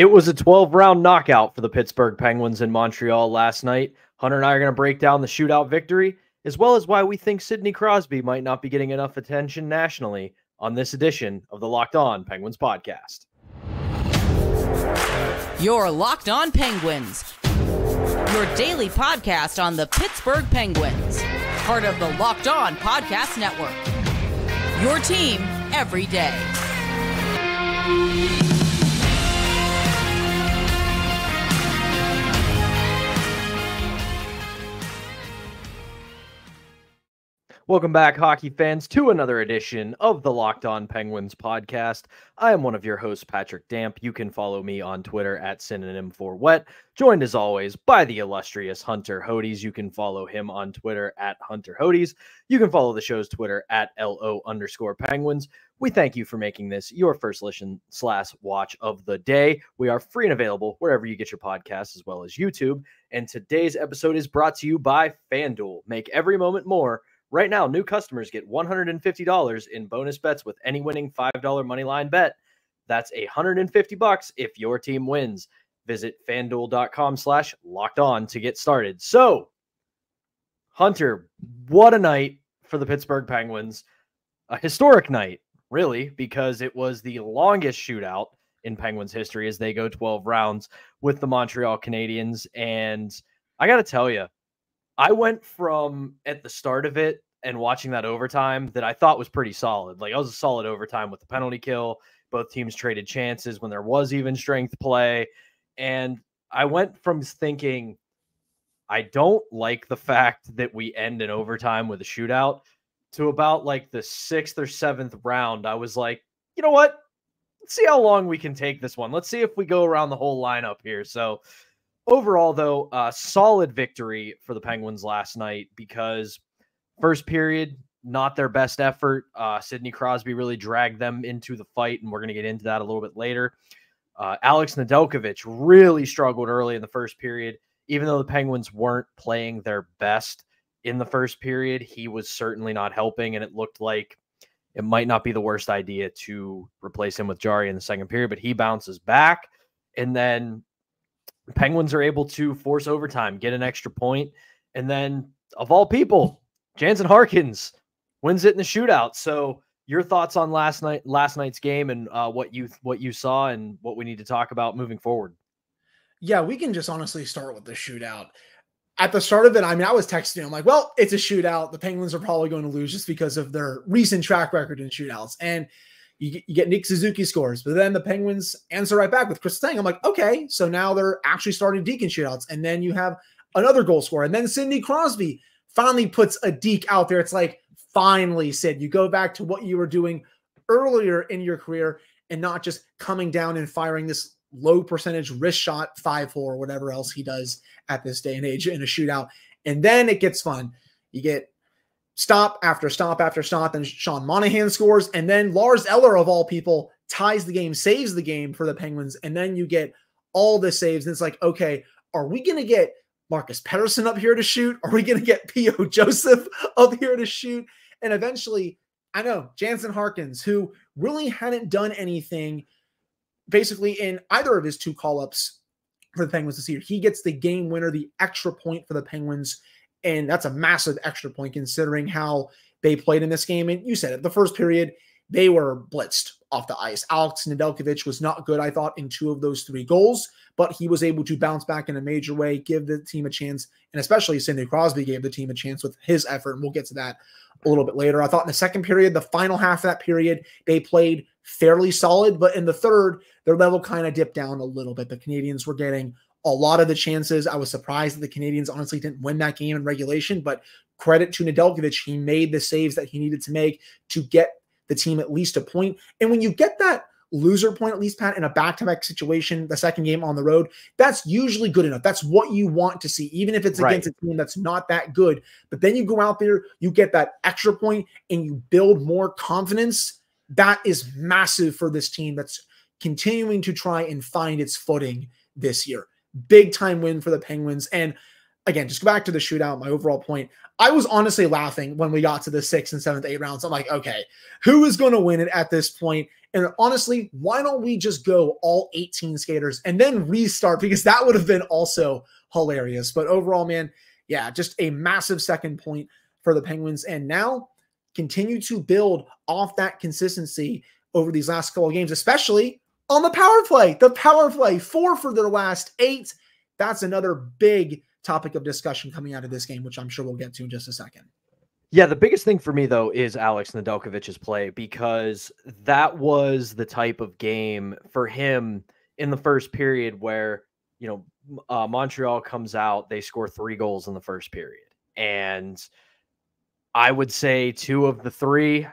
It was a 12-round knockout for the Pittsburgh Penguins in Montreal last night. Hunter and I are going to break down the shootout victory, as well as why we think Sidney Crosby might not be getting enough attention nationally on this edition of the Locked On Penguins podcast. Your Locked On Penguins, your daily podcast on the Pittsburgh Penguins, part of the Locked On Podcast Network, your team every day. Welcome back, hockey fans, to another edition of the Locked On Penguins podcast. I am one of your hosts, Patrick Damp. You can follow me on Twitter at Synonym4Wet, joined as always by the illustrious Hunter Hodes. You can follow him on Twitter at Hunter Hodes. You can follow the show's Twitter at LO_Penguins. We thank you for making this your first listen / watch of the day. We are free and available wherever you get your podcasts as well as YouTube. And today's episode is brought to you by FanDuel. Make every moment more. Right now, new customers get $150 in bonus bets with any winning $5 moneyline bet. That's $150 if your team wins. Visit FanDuel.com/lockedon to get started. So, Hunter, what a night for the Pittsburgh Penguins. A historic night, really, because it was the longest shootout in Penguins history as they go 12 rounds with the Montreal Canadiens. And I got to tell you, I went from at the start of it and watching that overtime that I thought was pretty solid. Like, it was a solid overtime with the penalty kill. Both teams traded chances when there was even strength play. And I went from thinking, I don't like the fact that we end in overtime with a shootout, to about like the 6th or 7th round. I was like, you know what? Let's see how long we can take this one. Let's see if we go around the whole lineup here. So overall, though, a solid victory for the Penguins last night, because first period, not their best effort. Sidney Crosby really dragged them into the fight, and we're going to get into that a little bit later. Alex Nedeljkovic really struggled early in the first period. Even though the Penguins weren't playing their best in the first period, he was certainly not helping, and it looked like it might not be the worst idea to replace him with Jarry in the second period, but he bounces back, and then the Penguins are able to force overtime, get an extra point, and then, of all people, Jansen Harkins wins it in the shootout. So, your thoughts on last night's game, and what you saw, and what we need to talk about moving forward? Yeah, we can just honestly start with the shootout. At the start of it, I mean, I was texting. I'm like, well, it's a shootout. The Penguins are probably going to lose just because of their recent track record in shootouts. And you get Nick Suzuki scores, but then the Penguins answer right back with Kris Letang. I'm like, okay, so now they're actually starting Deacon shootouts. And then you have another goal scorer. And then Sidney Crosby finally puts a deke out there. It's like, finally, Sid, you go back to what you were doing earlier in your career and not just coming down and firing this low percentage wrist shot, 5-4, or whatever else he does at this day and age in a shootout. And then it gets fun. You get stop after stop after stop, and Sean Monahan scores, and then Lars Eller, of all people, ties the game, saves the game for the Penguins, and then you get all the saves, and it's like, okay, are we going to get Marcus Pettersson up here to shoot? Are we going to get P.O. Joseph up here to shoot? And eventually, I know, Jansen Harkins, who really hadn't done anything basically in either of his two call-ups for the Penguins this year, he gets the game winner, the extra point for the Penguins. And that's a massive extra point considering how they played in this game. And you said it, the first period, they were blitzed off the ice. Alex Nedeljkovic was not good, I thought, in 2 of those 3 goals, but he was able to bounce back in a major way, give the team a chance, and especially Sidney Crosby gave the team a chance with his effort. And we'll get to that a little bit later. I thought in the second period, the final half of that period, they played fairly solid, but in the third, their level kind of dipped down a little bit. The Canadiens were getting a lot of the chances. I was surprised that the Canadiens honestly didn't win that game in regulation, but credit to Nedeljkovic. He made the saves that he needed to make to get the team at least a point. And when you get that loser point, at least, Pat, in a back-to-back situation, the second game on the road, that's usually good enough. That's what you want to see, even if it's against a team that's not that good. But then you go out there, you get that extra point, and you build more confidence. That is massive for this team that's continuing to try and find its footing this year. Big time win for the Penguins. And again, just go back to the shootout, my overall point. I was honestly laughing when we got to the 6th and 7th, 8 rounds. I'm like, okay, who is going to win it at this point? And honestly, why don't we just go all 18 skaters and then restart, because that would have been also hilarious. But overall, man, yeah, just a massive second point for the Penguins. And now continue to build off that consistency over these last couple of games, especially on the power play. The power play, 4 for their last 8. That's another big topic of discussion coming out of this game, which I'm sure we'll get to in just a second. Yeah, the biggest thing for me, though, is Alex Nedeljkovic's play, because that was the type of game for him in the first period where, you know, Montreal comes out, they score 3 goals in the first period. And I would say 2 of the 3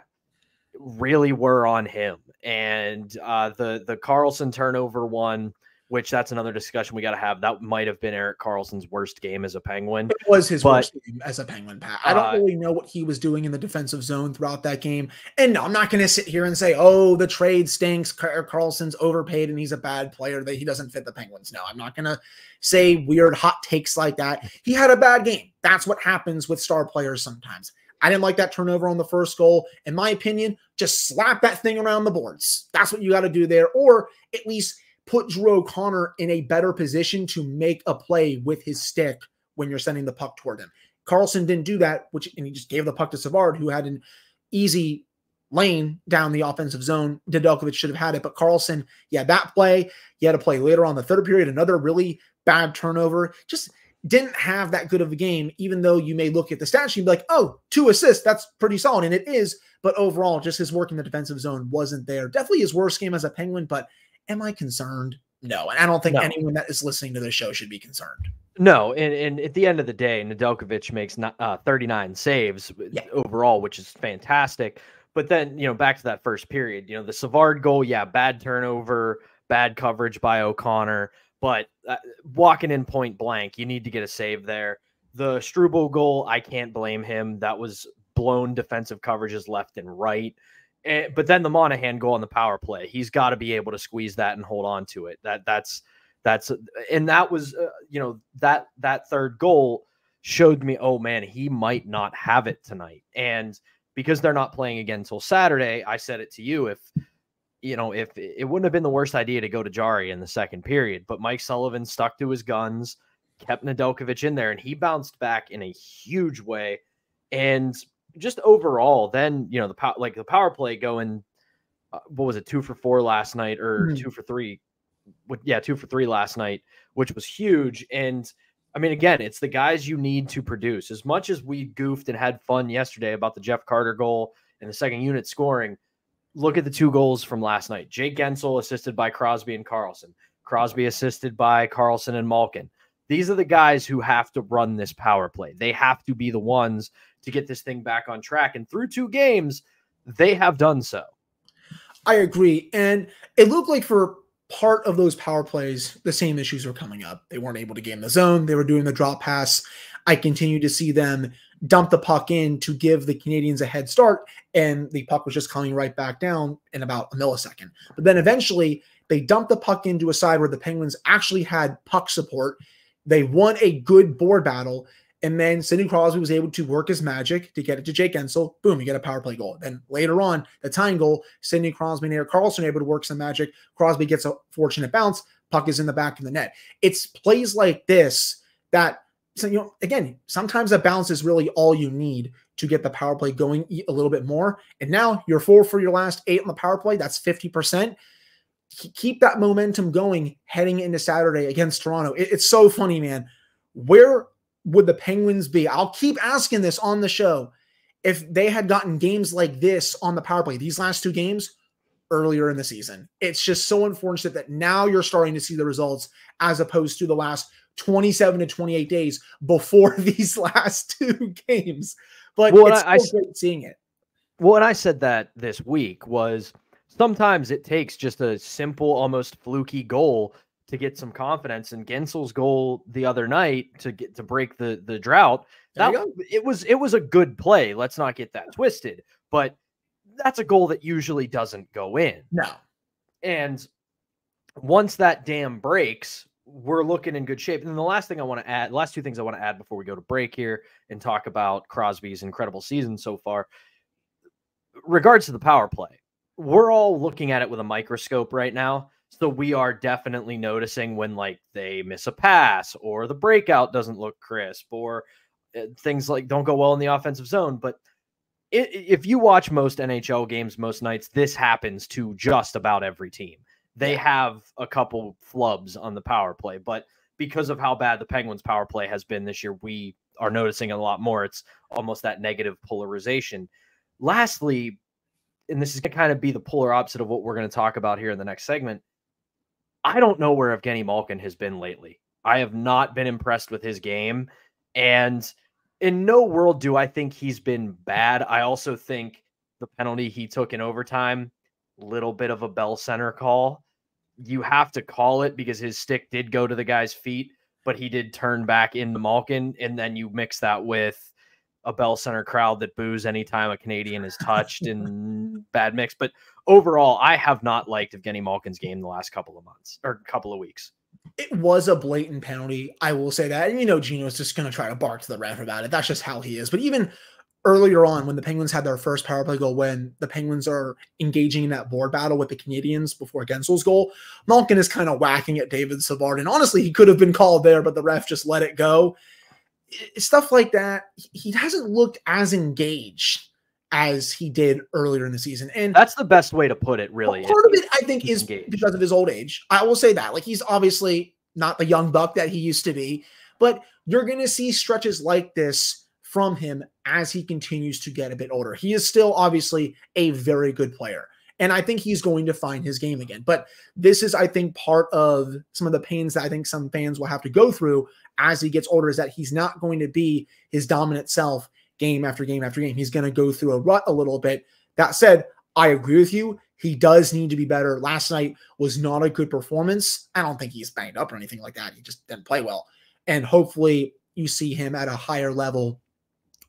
really were on him. And the Karlsson turnover one, which that's another discussion we got to have. That might have been Erik Karlsson's worst game as a Penguin. It was his worst game as a Penguin, Pat. I don't really know what he was doing in the defensive zone throughout that game. And no, I'm not going to sit here and say, oh, the trade stinks, Karlsson's overpaid and he's a bad player, that he doesn't fit the Penguins. No, I'm not going to say weird hot takes like that. He had a bad game. That's what happens with star players sometimes. I didn't like that turnover on the first goal. In my opinion, just slap that thing around the boards. That's what you got to do there, or at least put Drew O'Connor in a better position to make a play with his stick when you're sending the puck toward him. Karlsson didn't do that, and he just gave the puck to Savard, who had an easy lane down the offensive zone. Nedeljkovic should have had it, but Karlsson, yeah, that play, he had a play later on the third period, another really bad turnover. Just didn't have that good of a game, even though you may look at the stat sheet and be like, oh, 2 assists, that's pretty solid, and it is, but overall, just his work in the defensive zone wasn't there. Definitely his worst game as a Penguin, but am I concerned? No, and I don't think anyone that is listening to the show should be concerned. No, and at the end of the day, Nedeljkovic makes 39 saves overall, which is fantastic. But then, you know, back to that first period, you know, the Savard goal, yeah, bad turnover, bad coverage by O'Connor, but walking in point blank, you need to get a save there. The Struble goal, I can't blame him. That was blown defensive coverages left and right. But then the Monahan goal on the power play, he's got to be able to squeeze that and hold on to it. That's and that was, you know, that third goal showed me, oh man, he might not have it tonight. And because they're not playing again until Saturday, I said it to you, if it wouldn't have been the worst idea to go to Jarry in the second period, but Mike Sullivan stuck to his guns, kept Nedeljkovic in there, and he bounced back in a huge way. And just overall, then, you know, the power play going, what was it, 2 for 4 last night, or 2 for 3? Yeah, 2 for 3 last night, which was huge. And I mean, again, it's the guys you need to produce. As much as we goofed and had fun yesterday about the Jeff Carter goal and the second unit scoring, look at the 2 goals from last night. Jake Guentzel assisted by Crosby and Karlsson. Crosby assisted by Karlsson and Malkin. These are the guys who have to run this power play. They have to be the ones to get this thing back on track. And through 2 games, they have done so. I agree. And it looked like for part of those power plays, the same issues were coming up. They weren't able to game the zone. They were doing the drop pass. I continue to see them dump the puck in to give the Canadians a head start, and the puck was just coming right back down in about a millisecond. But then eventually, they dumped the puck into a side where the Penguins actually had puck support. They won a good board battle, and then Sidney Crosby was able to work his magic to get it to Jake Guentzel. Boom, you get a power play goal. Then later on, the tying goal, Sidney Crosby and Erik Karlsson able to work some magic. Crosby gets a fortunate bounce. Puck is in the back of the net. It's plays like this that, so, you know, again, sometimes a bounce is really all you need to get the power play going a little bit more. And now you're 4 for your last 8 on the power play. That's 50%. Keep that momentum going heading into Saturday against Toronto. It's so funny, man. Where would the Penguins be? I'll keep asking this on the show. If they had gotten games like this on the power play, these last 2 games earlier in the season, it's just so unfortunate that now you're starting to see the results as opposed to the last 27 to 28 days before these last 2 games. But it's still great seeing it. Well, and I said that this week was, sometimes it takes just a simple, almost fluky goal to get some confidence. And Guentzel's goal the other night to break the drought, that it was a good play. Let's not get that twisted, but that's a goal that usually doesn't go in. No. And once that dam breaks, we're looking in good shape. And the last thing I want to add, last 2 things I want to add before we go to break here and talk about Crosby's incredible season so far, regards to the power play. we're all looking at it with a microscope right now. So we are definitely noticing when like they miss a pass or the breakout doesn't look crisp or things like don't go well in the offensive zone. But if you watch most NHL games, most nights, this happens to just about every team. They have a couple flubs on the power play, but because of how bad the Penguins power play has been this year, we are noticing a lot more. It's almost that negative polarization. Lastly, and this is going to kind of be the polar opposite of what we're going to talk about here in the next segment, I don't know where Evgeny Malkin has been lately. I have not been impressed with his game. And in no world do I think he's been bad. I also think the penalty he took in overtime, little bit of a Bell Center call. You have to call it because his stick did go to the guy's feet, but he did turn back into Malkin. And then you mix that with a Bell Center crowd that boos anytime a Canadian is touched and bad mix. But overall, I have not liked Evgeny Malkin's game the last couple of months or couple of weeks. It was a blatant penalty. I will say that. And, you know, Gino's just going to try to bark to the ref about it. That's just how he is. But even earlier on, when the Penguins had their first power play goal, when the Penguins are engaging in that board battle with the Canadiens before Guentzel's goal, Malkin is kind of whacking at David Savard. And honestly, he could have been called there, but the ref just let it go. Stuff like that. He hasn't looked as engaged as he did earlier in the season. And that's the best way to put it, really. Part of it, I think, is because of his old age. I will say that. Like, he's obviously not the young buck that he used to be, but you're going to see stretches like this from him as he continues to get a bit older. He is still obviously a very good player, and I think he's going to find his game again. But this is, I think, part of some of the pains that I think some fans will have to go through as he gets older, is that he's not going to be his dominant self game after game after game. He's going to go through a rut a little bit. That said, I agree with you. He does need to be better. Last night was not a good performance. I don't think he's banged up or anything like that. He just didn't play well. And hopefully you see him at a higher level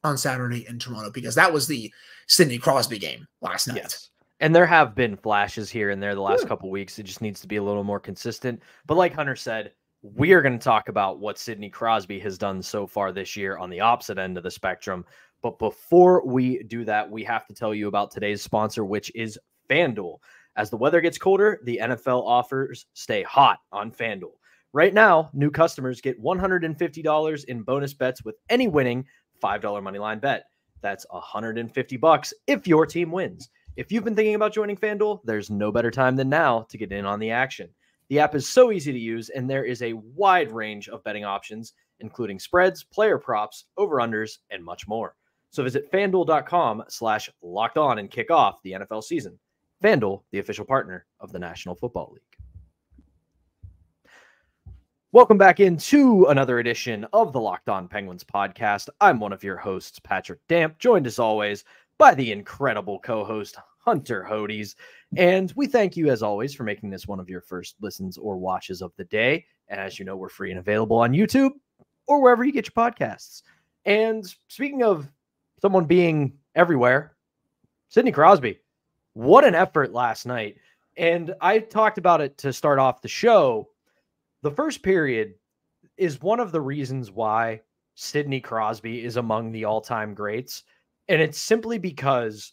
on Saturday in Toronto, because that was the Sidney Crosby game last night. Yes. And there have been flashes here and there the last couple of weeks. It just needs to be a little more consistent. But like Hunter said, we are going to talk about what Sidney Crosby has done so far this year on the opposite end of the spectrum. But before we do that, we have to tell you about today's sponsor, which is FanDuel. As the weather gets colder, the NFL offers stay hot on FanDuel. Right now, new customers get $150 in bonus bets with any winning $5 moneyline bet. That's $150 if your team wins. If you've been thinking about joining FanDuel, there's no better time than now to get in on the action. The app is so easy to use, and there is a wide range of betting options, including spreads, player props, over-unders, and much more. So visit FanDuel.com/lockedon and kick off the NFL season. FanDuel, the official partner of the National Football League. Welcome back into another edition of the Locked On Penguins podcast. I'm one of your hosts, Patrick Damp, joined as always by the incredible co-host, Hunter Hodes. And we thank you, as always, for making this one of your first listens or watches of the day. And as you know, we're free and available on YouTube or wherever you get your podcasts. And speaking of someone being everywhere, Sidney Crosby, what an effort last night. And I talked about it to start off the show. The first period is one of the reasons why Sidney Crosby is among the all-time greats. And it's simply because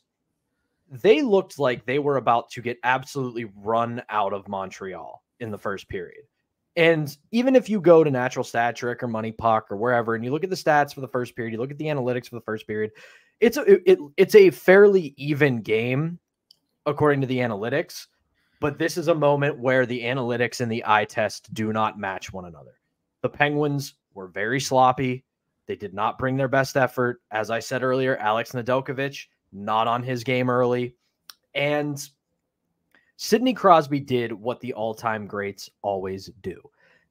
they looked like they were about to get absolutely run out of Montreal in the first period. And even if you go to Natural Stat Trick or Money Puck or wherever, and you look at the stats for the first period, you look at the analytics for the first period, it's a fairly even game according to the analytics. But this is a moment where the analytics and the eye test do not match one another. The Penguins were very sloppy. They did not bring their best effort. As I said earlier, Alex Nedeljkovic, not on his game early. And Sidney Crosby did what the all-time greats always do.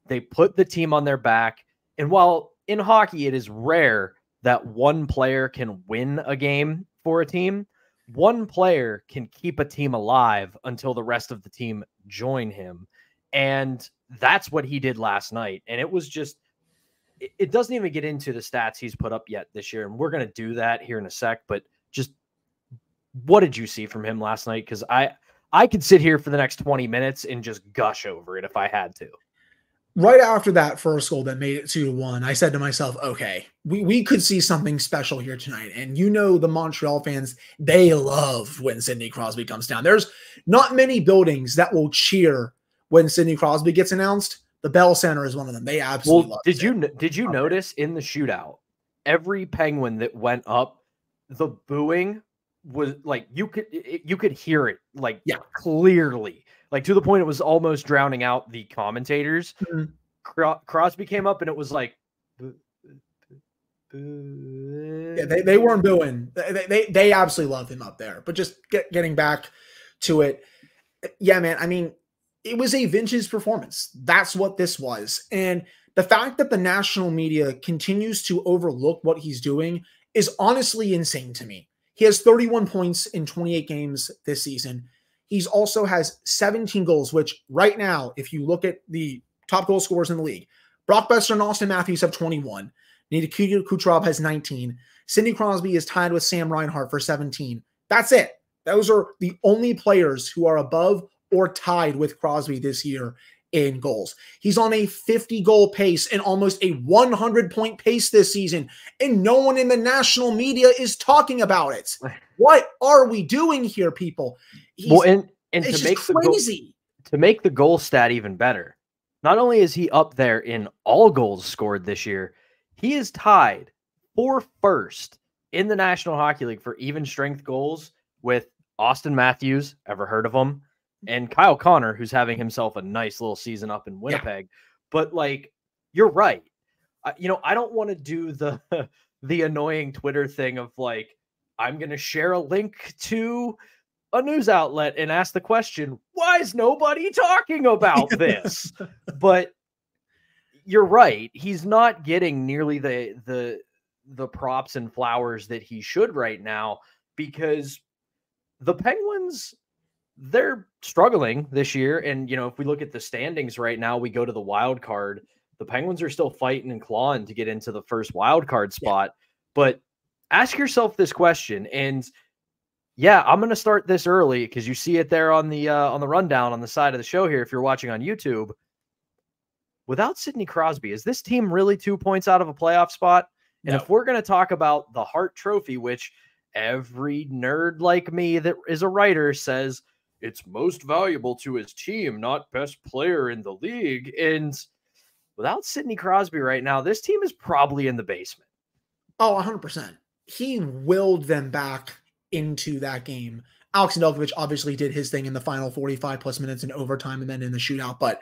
They put the team on their back. And while in hockey it is rare that one player can win a game for a team, one player can keep a team alive until the rest of the team join him. And that's what he did last night. And it was just, it doesn't even get into the stats he's put up yet this year. And we're going to do that here in a sec. But just what did you see from him last night? Because I could sit here for the next 20 minutes and just gush over it if I had to. Right after that first goal that made it 2-1, I said to myself, okay, we could see something special here tonight. And you know the Montreal fans, they love when Sidney Crosby comes down. There's not many buildings that will cheer when Sidney Crosby gets announced. The Bell Center is one of them. They absolutely love it. Did you notice in the shootout, every Penguin that went up, the booing was like, you could hear it like clearly. Like, to the point it was almost drowning out the commentators. Mm-hmm. Crosby came up, and it was like... Yeah, they weren't booing. They absolutely love him up there. But just getting back to it, yeah, man, I mean, it was a vintage performance. That's what this was. And the fact that the national media continues to overlook what he's doing is honestly insane to me. He has 31 points in 28 games this season. He's also has 17 goals, which right now, if you look at the top goal scorers in the league, Brock Besser and Austin Matthews have 21. Nikita Kucherov has 19. Sidney Crosby is tied with Sam Reinhart for 17. That's it. Those are the only players who are above or tied with Crosby this year in goals. He's on a 50-goal pace and almost a 100-point pace this season, and no one in the national media is talking about it. What are we doing here, people? It's to make crazy. To make the goal stat even better, not only is he up there in all goals scored this year, he is tied for first in the National Hockey League for even strength goals with Austin Matthews, ever heard of him, and Kyle Connor, who's having himself a nice little season up in Winnipeg. Yeah. But, like, you're right. I don't want to do the annoying Twitter thing of, like, I'm going to share a link to a news outlet and ask the question, why is nobody talking about this? But you're right. He's not getting nearly the props and flowers that he should right now, because the Penguins, they're struggling this year. And, you know, if we look at the standings right now, we go to the wild card. The Penguins are still fighting and clawing to get into the first wild card spot. Yeah. But ask yourself this question. And yeah, I'm going to start this early because you see it there on the rundown on the side of the show here. If you're watching on YouTube, without Sidney Crosby, is this team really 2 points out of a playoff spot? No. And if we're going to talk about the Hart Trophy, which every nerd like me that is a writer says, it's most valuable to his team, not best player in the league. And without Sidney Crosby right now, this team is probably in the basement. Oh, 100%. He willed them back into that game. Alex Nedeljkovic obviously did his thing in the final 45-plus minutes in overtime and then in the shootout, but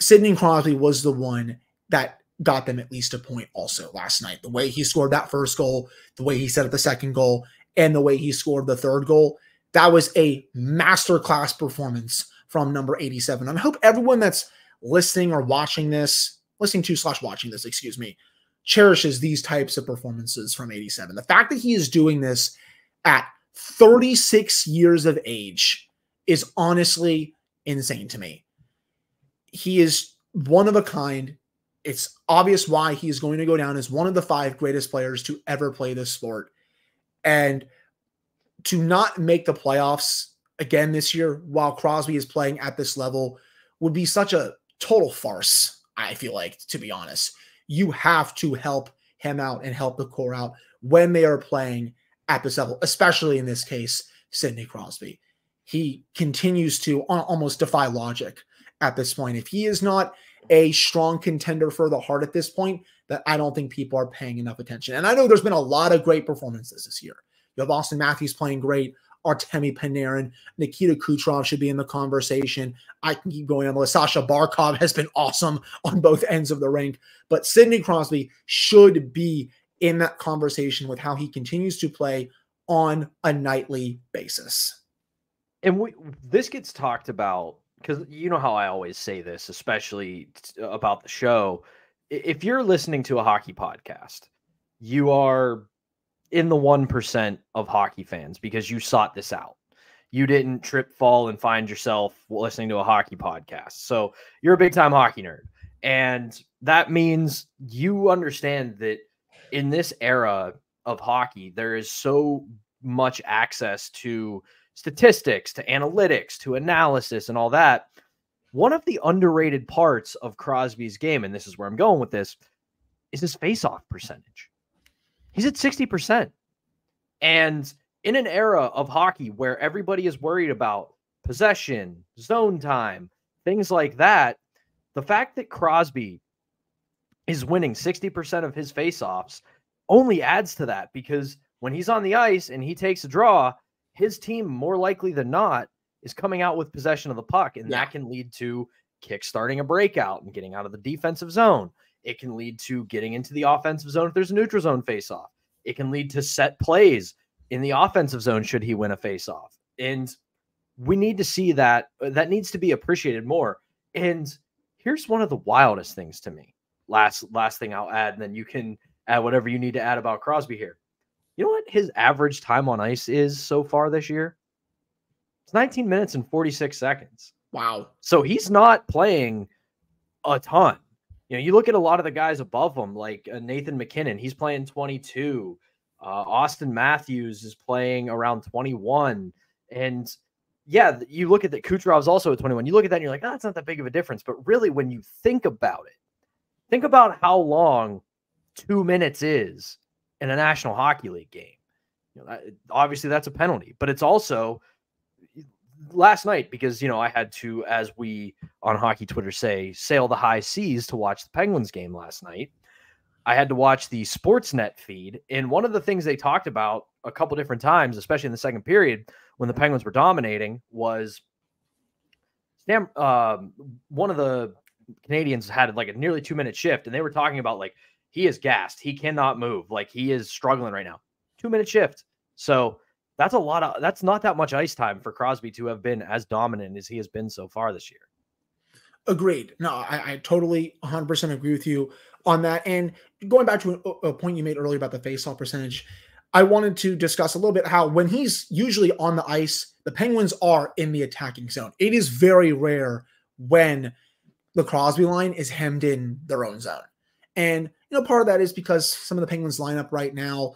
Sidney Crosby was the one that got them at least a point also last night. The way he scored that first goal, the way he set up the second goal, and the way he scored the third goal, that was a masterclass performance from number 87. And I hope everyone that's listening to/watching this, excuse me, cherishes these types of performances from 87. The fact that he is doing this at 36 years of age is honestly insane to me. He is one of a kind. It's obvious why he is going to go down as one of the 5 greatest players to ever play this sport. And to not make the playoffs again this year while Crosby is playing at this level would be such a total farce, I feel like, to be honest. You have to help him out and help the core out when they are playing at this level, especially in this case, Sidney Crosby. He continues to almost defy logic at this point. If he is not a strong contender for the Hart at this point, that I don't think people are paying enough attention. And I know there's been a lot of great performances this year. You have Austin Matthews playing great, Artemi Panarin, Nikita Kucherov should be in the conversation. I can keep going on the list. Sasha Barkov has been awesome on both ends of the rink, but Sidney Crosby should be in that conversation with how he continues to play on a nightly basis. And this gets talked about because you know how I always say this, especially about the show. If you're listening to a hockey podcast, you are in the 1% of hockey fans because you sought this out. You didn't trip, fall, and find yourself listening to a hockey podcast. So you're a big-time hockey nerd. And that means you understand that in this era of hockey, there is so much access to statistics, to analytics, to analysis, and all that. One of the underrated parts of Crosby's game, and this is where I'm going with this, is his faceoff percentage. He's at 60%. And in an era of hockey where everybody is worried about possession, zone time, things like that, the fact that Crosby is winning 60% of his faceoffs only adds to that, because when he's on the ice and he takes a draw, his team more likely than not is coming out with possession of the puck, and that can lead to kickstarting a breakout and getting out of the defensive zone. It can lead to getting into the offensive zone if there's a neutral zone faceoff. It can lead to set plays in the offensive zone should he win a faceoff. And we need to see that. That needs to be appreciated more. And here's one of the wildest things to me. Last thing I'll add, and then you can add whatever you need to add about Crosby here. You know what his average time on ice is so far this year? It's 19 minutes and 46 seconds. Wow. So he's not playing a ton. You know, you look at a lot of the guys above him, like Nathan MacKinnon, he's playing 22. Austin Matthews is playing around 21. And yeah, you look at that. Kucherov's also at 21. You look at that and you're like, oh, that's not that big of a difference. But really, when you think about it, think about how long 2 minutes is in a National Hockey League game. You know, obviously, that's a penalty, but it's also last night because, you know, I had to, as we on hockey Twitter say, sail the high seas to watch the Penguins game last night. I had to watch the Sportsnet feed. And one of the things they talked about a couple different times, especially in the second period when the Penguins were dominating, was one of the Canadians had like a nearly 2 minute shift, and they were talking about like, he is gassed. He cannot move. Like, he is struggling right now. 2 minute shift. So that's a lot of, that's not that much ice time for Crosby to have been as dominant as he has been so far this year. Agreed. No, I totally 100% agree with you on that. And going back to a point you made earlier about the faceoff percentage, I wanted to discuss a little bit how when he's usually on the ice, the Penguins are in the attacking zone. It is very rare when the Crosby line is hemmed in their own zone. And, you know, part of that is because some of the Penguins lineup right now,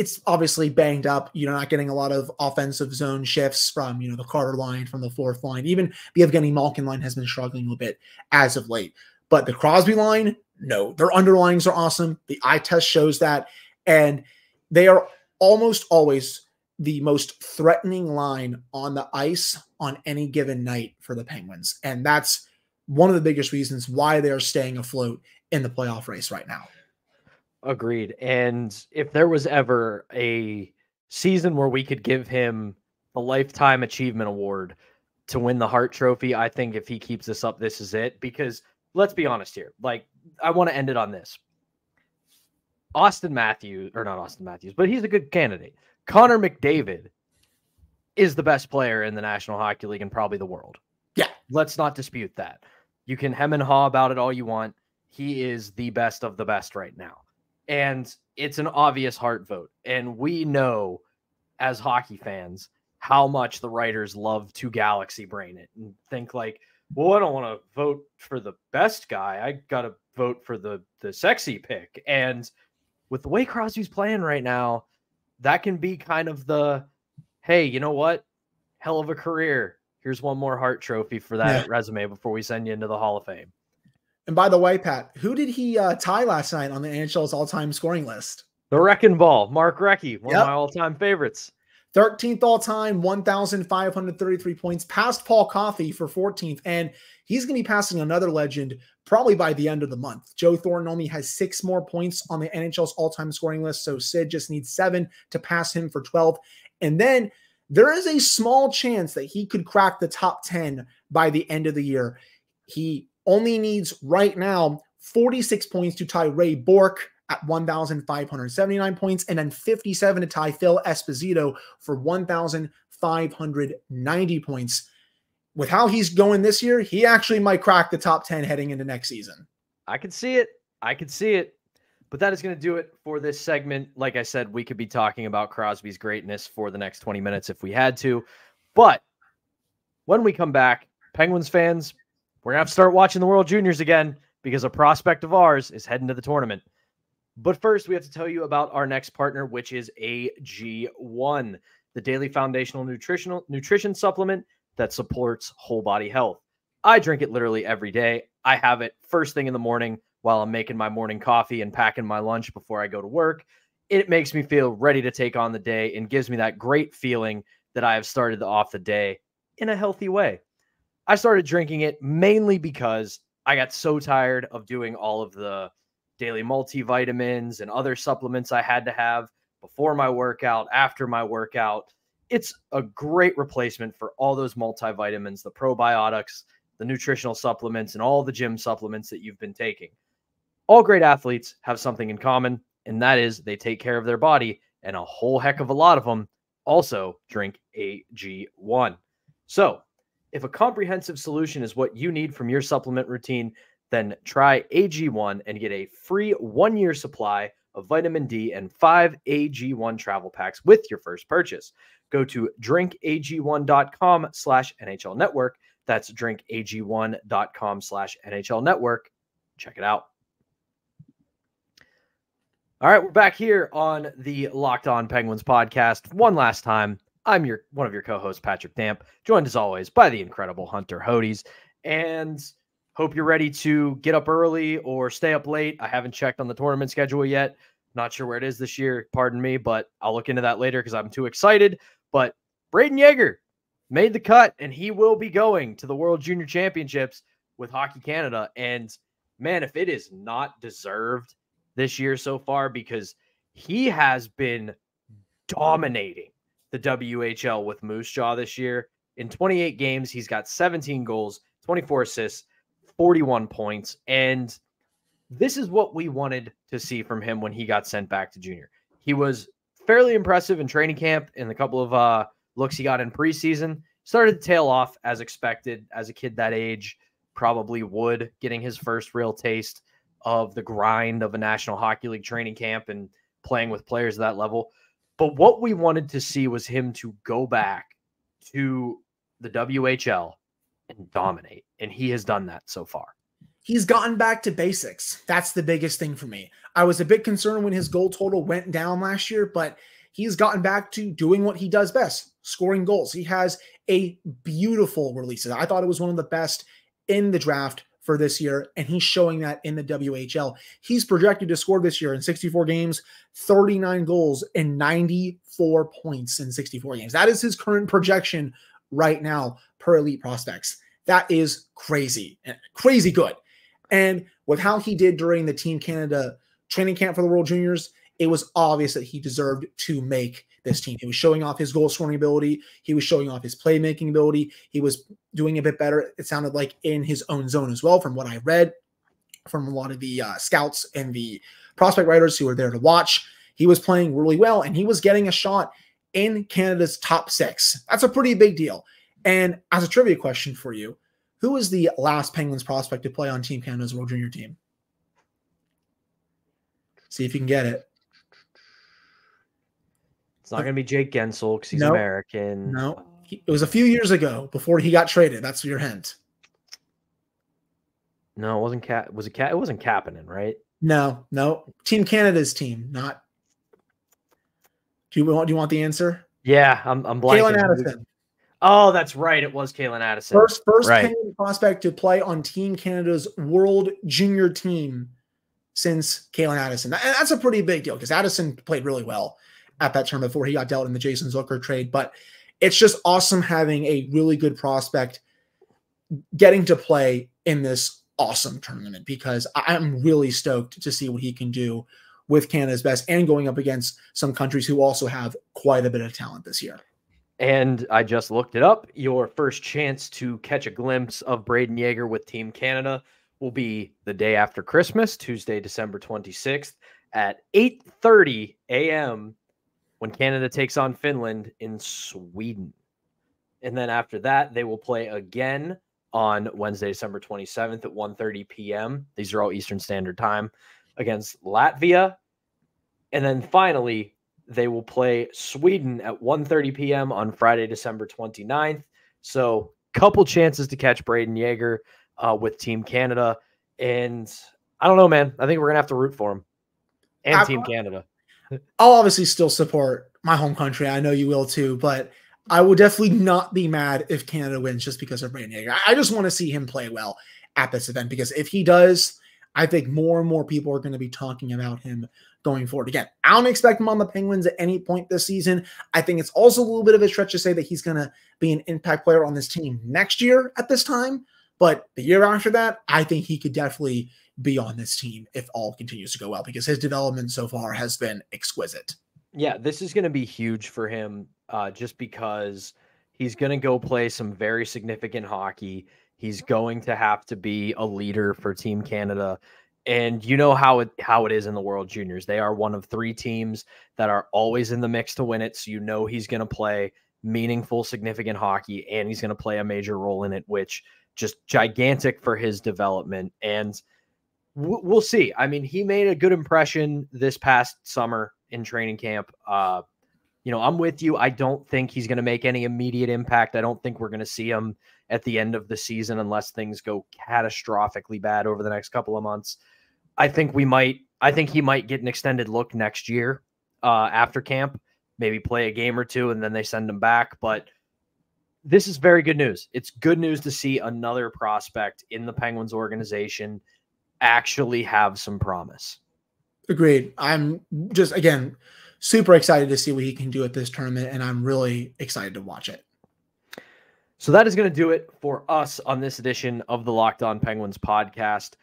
it's obviously banged up. You're not getting a lot of offensive zone shifts from, you know, the Carter line, from the fourth line. Even the Evgeny Malkin line has been struggling a little bit as of late. But the Crosby line, no, their underlines are awesome. The eye test shows that. And they are almost always the most threatening line on the ice on any given night for the Penguins. And that's one of the biggest reasons why they're staying afloat in the playoff race right now. Agreed. And if there was ever a season where we could give him a lifetime achievement award to win the Hart Trophy, I think if he keeps this up, this is it. Because let's be honest here. Like, I want to end it on this. Austin Matthews, or not Austin Matthews, but he's a good candidate. Connor McDavid is the best player in the National Hockey League and probably the world. Yeah. Let's not dispute that. You can hem and haw about it all you want. He is the best of the best right now. And it's an obvious Hart vote. And we know as hockey fans how much the writers love to galaxy brain it and think like, well, I don't want to vote for the best guy. I got to vote for the sexy pick. And with the way Crosby's playing right now, that can be kind of the, hey, you know what? Hell of a career. Here's one more Hart Trophy for that resume before we send you into the Hall of Fame. And by the way, Pat, who did he tie last night on the NHL's all-time scoring list? The Wrecking Ball, Mark Recchi, one of my all-time favorites. 13th all-time, 1,533 points, passed Paul Coffey for 14th, and he's going to be passing another legend probably by the end of the month. Joe Thornton only has 6 more points on the NHL's all-time scoring list, so Sid just needs 7 to pass him for 12th. And then there is a small chance that he could crack the top 10 by the end of the year. He only needs right now 46 points to tie Ray Bourque at 1,579 points, and then 57 to tie Phil Esposito for 1,590 points. With how he's going this year, he actually might crack the top 10 heading into next season. I could see it. I could see it. But that is going to do it for this segment. Like I said, we could be talking about Crosby's greatness for the next 20 minutes if we had to. But when we come back, Penguins fans, we're going to have to start watching the World Juniors again because a prospect of ours is heading to the tournament. But first, we have to tell you about our next partner, which is AG1, the daily foundational nutrition supplement that supports whole body health. I drink it literally every day. I have it first thing in the morning while I'm making my morning coffee and packing my lunch before I go to work. It makes me feel ready to take on the day and gives me that great feeling that I have started off the day in a healthy way. I started drinking it mainly because I got so tired of doing all of the daily multivitamins and other supplements I had to have before my workout, after my workout. It's a great replacement for all those multivitamins, the probiotics, the nutritional supplements, and all the gym supplements that you've been taking. All great athletes have something in common, and that is they take care of their body, and a whole heck of a lot of them also drink AG1. So if a comprehensive solution is what you need from your supplement routine, then try AG1 and get a free 1-year supply of vitamin D and 5 AG1 travel packs with your first purchase. Go to drinkag1.com/NHL Network. That's drinkag1.com/NHL Network. Check it out. All right, we're back here on the Locked On Penguins podcast one last time. I'm one of your co-hosts, Patrick Damp, joined as always by the incredible Hunter Hodes. And hope you're ready to get up early or stay up late. I haven't checked on the tournament schedule yet. Not sure where it is this year. Pardon me, but I'll look into that later because I'm too excited. But Brayden Yager made the cut, and he will be going to the World Junior Championships with Hockey Canada. And, man, if it is not deserved this year so far, because he has been dominating the WHL with Moose Jaw this year. In 28 games, he's got 17 goals, 24 assists, 41 points, and this is what we wanted to see from him when he got sent back to junior. He was fairly impressive in training camp and the couple of looks he got in preseason. Started to tail off as expected. As a kid that age, probably would, getting his first real taste of the grind of a National Hockey League training camp and playing with players at that level. But what we wanted to see was him to go back to the WHL and dominate. And he has done that so far. He's gotten back to basics. That's the biggest thing for me. I was a bit concerned when his goal total went down last year, but he's gotten back to doing what he does best, scoring goals. He has a beautiful release. I thought it was one of the best in the draft for this year, and he's showing that in the WHL. He's projected to score this year in 64 games, 39 goals, and 94 points in 64 games. That is his current projection right now per Elite Prospects. That is crazy, crazy good. And with how he did during the Team Canada training camp for the World Juniors, it was obvious that he deserved to make this team. He was showing off his goal scoring ability. He was showing off his playmaking ability. He was doing a bit better, it sounded like, in his own zone as well, from what I read from a lot of the scouts and the prospect writers who were there to watch. He was playing really well, and he was getting a shot in Canada's top 6. That's a pretty big deal. And as a trivia question for you, who was the last Penguins prospect to play on Team Canada's World Junior team? See if you can get it. It's not going to be Jake Guentzel because he's American. No, it was a few years ago before he got traded. That's your hint. No, it wasn't Cat. Was it Cat? It wasn't Kapanen, right? No. Team Canada's team, not. Do you want the answer? Yeah, I'm blanking. Kalen Addison. Oh, that's right. It was Kalen Addison. First right. Canadian prospect to play on Team Canada's World Junior team since Kalen Addison. That's a pretty big deal because Addison played really well at that term before he got dealt in the Jason Zucker trade. But it's just awesome having a really good prospect getting to play in this awesome tournament because I'm really stoked to see what he can do with Canada's best and going up against some countries who also have quite a bit of talent this year. And I just looked it up. Your first chance to catch a glimpse of Brayden Yager with Team Canada will be the day after Christmas, Tuesday, December 26th at 8:30 a.m. when Canada takes on Finland in Sweden. And then after that, they will play again on Wednesday, December 27th at 1:30 p.m. These are all Eastern Standard Time against Latvia. And then finally, they will play Sweden at 1:30 p.m. on Friday, December 29th. So couple chances to catch Brayden Yager with Team Canada. And I don't know, man. I think we're going to have to root for him and Team Canada. I'll obviously still support my home country. I know you will too. But I will definitely not be mad if Canada wins just because of Brayden Yager. I just want to see him play well at this event, because if he does, I think more and more people are going to be talking about him going forward. Again, I don't expect him on the Penguins at any point this season. I think it's also a little bit of a stretch to say that he's going to be an impact player on this team next year at this time. But the year after that, I think he could definitely be on this team if all continues to go well, because his development so far has been exquisite. Yeah, this is going to be huge for him just because he's going to go play some very significant hockey. He's going to have to be a leader for Team Canada. And you know how it is in the World Juniors. They are one of three teams that are always in the mix to win it. So you know he's going to play meaningful, significant hockey, and he's going to play a major role in it, which just gigantic for his development. And we'll see. I mean, he made a good impression this past summer in training camp. You know, I'm with you. I don't think he's going to make any immediate impact. I don't think we're going to see him at the end of the season unless things go catastrophically bad over the next couple of months. I think he might get an extended look next year after camp, maybe play a game or two, and then they send him back. But this is very good news. It's good news to see another prospect in the Penguins organization actually have some promise. Agreed. I'm just, again, super excited to see what he can do at this tournament, and I'm really excited to watch it. So that is going to do it for us on this edition of the Locked On Penguins podcast.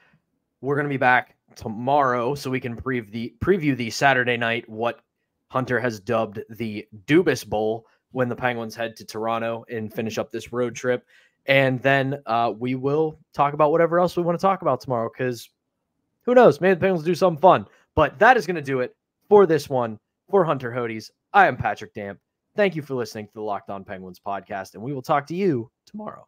We're going to be back tomorrow so we can preview the Saturday night, what Hunter has dubbed the Dubas Bowl, when the Penguins head to Toronto and finish up this road trip. And then we will talk about whatever else we want to talk about tomorrow, because who knows? Maybe the Penguins will do something fun. But that is going to do it for this one. For Hunter Hodes, I am Patrick Damp. Thank you for listening to the Locked On Penguins podcast, and we will talk to you tomorrow.